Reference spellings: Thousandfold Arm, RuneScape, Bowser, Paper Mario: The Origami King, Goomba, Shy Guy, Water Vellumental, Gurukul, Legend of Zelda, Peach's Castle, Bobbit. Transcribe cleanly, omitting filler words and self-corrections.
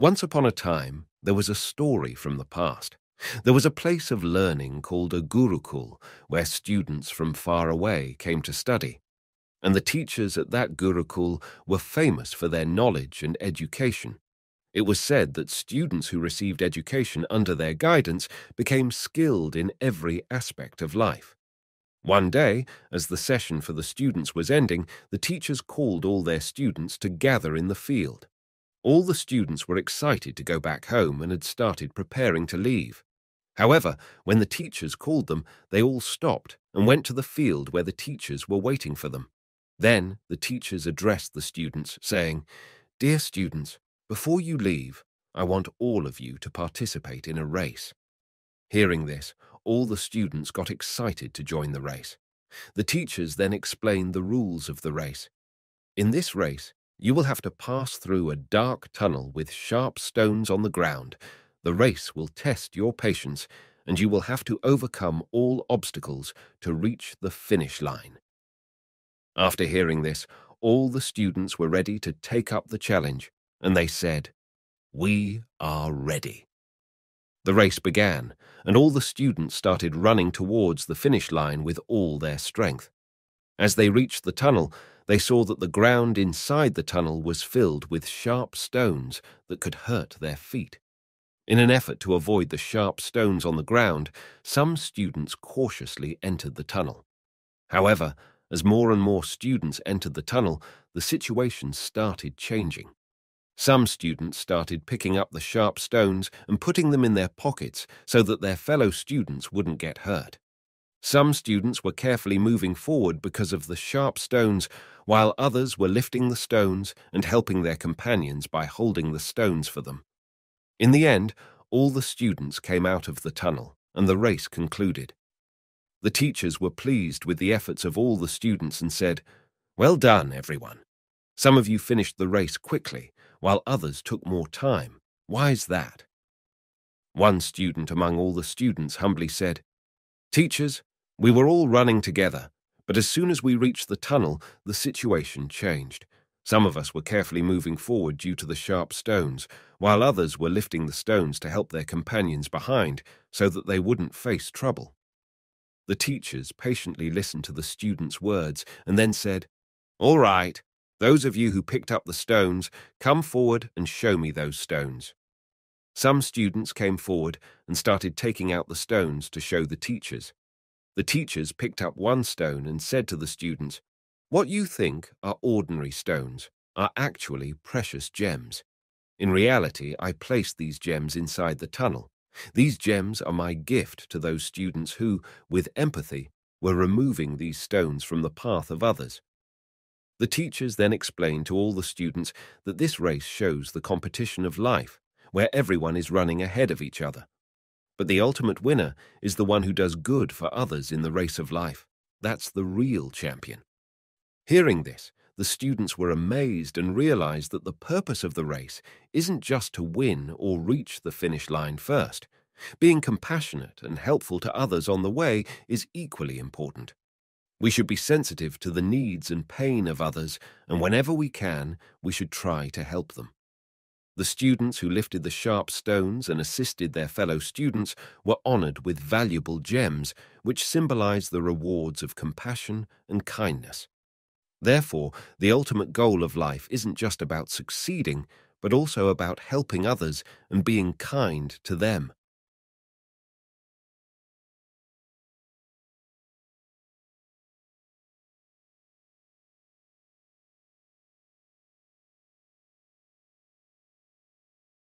Once upon a time, there was a story from the past. There was a place of learning called a Gurukul, where students from far away came to study. And the teachers at that Gurukul were famous for their knowledge and education. It was said that students who received education under their guidance became skilled in every aspect of life. One day, as the session for the students was ending, the teachers called all their students to gather in the field. All the students were excited to go back home and had started preparing to leave. However, when the teachers called them, they all stopped and went to the field where the teachers were waiting for them. Then the teachers addressed the students, saying, "Dear students, before you leave, I want all of you to participate in a race." Hearing this, all the students got excited to join the race. The teachers then explained the rules of the race. "In this race, you will have to pass through a dark tunnel with sharp stones on the ground. The race will test your patience, and you will have to overcome all obstacles to reach the finish line." After hearing this, all the students were ready to take up the challenge, and they said, "We are ready." The race began, and all the students started running towards the finish line with all their strength. As they reached the tunnel, they saw that the ground inside the tunnel was filled with sharp stones that could hurt their feet. In an effort to avoid the sharp stones on the ground, some students cautiously entered the tunnel. However, as more and more students entered the tunnel, the situation started changing. Some students started picking up the sharp stones and putting them in their pockets so that their fellow students wouldn't get hurt. Some students were carefully moving forward because of the sharp stones, while others were lifting the stones and helping their companions by holding the stones for them. In the end, all the students came out of the tunnel, and the race concluded. The teachers were pleased with the efforts of all the students and said, "Well done, everyone. Some of you finished the race quickly, while others took more time. Why is that?" One student among all the students humbly said, "Teachers, we were all running together, but as soon as we reached the tunnel, the situation changed. Some of us were carefully moving forward due to the sharp stones, while others were lifting the stones to help their companions behind so that they wouldn't face trouble." The teachers patiently listened to the students' words and then said, "All right, those of you who picked up the stones, come forward and show me those stones." Some students came forward and started taking out the stones to show the teachers. The teachers picked up one stone and said to the students, "What you think are ordinary stones are actually precious gems. In reality, I placed these gems inside the tunnel. These gems are my gift to those students who, with empathy, were removing these stones from the path of others." The teachers then explained to all the students that this race shows the competition of life, where everyone is running ahead of each other. But the ultimate winner is the one who does good for others in the race of life. That's the real champion. Hearing this, the students were amazed and realized that the purpose of the race isn't just to win or reach the finish line first. Being compassionate and helpful to others on the way is equally important. We should be sensitive to the needs and pain of others, and whenever we can, we should try to help them. The students who lifted the sharp stones and assisted their fellow students were honored with valuable gems, which symbolize the rewards of compassion and kindness. Therefore, the ultimate goal of life isn't just about succeeding, but also about helping others and being kind to them.